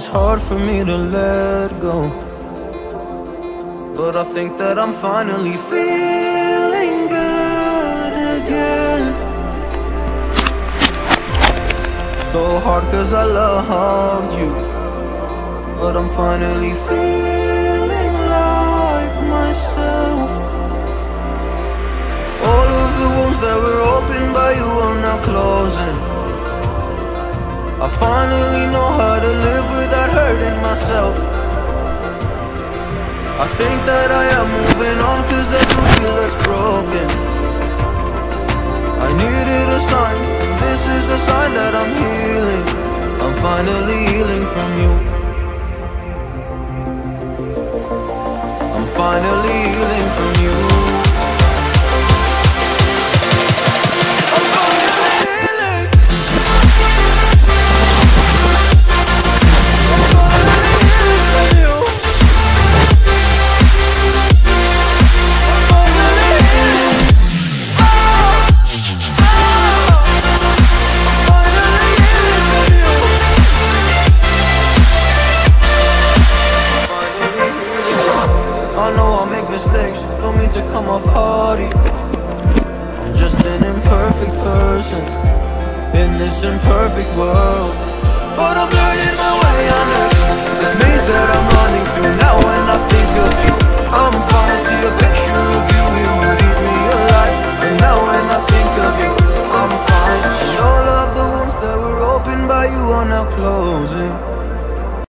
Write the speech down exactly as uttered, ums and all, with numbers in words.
It's hard for me to let go, but I think that I'm finally feeling good again. So hard cause I loved you, but I'm finally feeling like myself. All of the wounds that were opened by you are now closing. I finally know how to live without hurting myself. I think that I am moving on cause I do feel less broken. I needed a sign, this is a sign that I'm healing. I'm finally healing from you. I'm finally healing from you. Mistakes, don't mean to come off haughty. I'm just an imperfect person in this imperfect world, but I'm learning my way on earth.